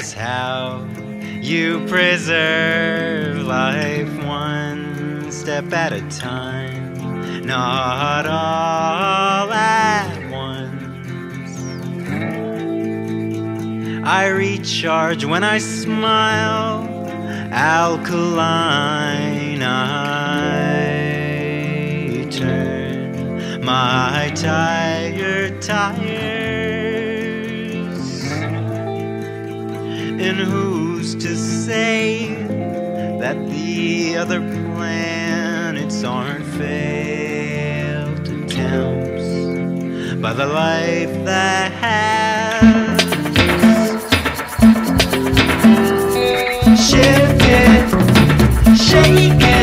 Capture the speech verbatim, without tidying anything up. is how you preserve life, one step at a time, not all at once. I recharge when I smile, alkaline I turn my tired tires. And who's to say that the other planets aren't failed attempts by the life that has? Shake it.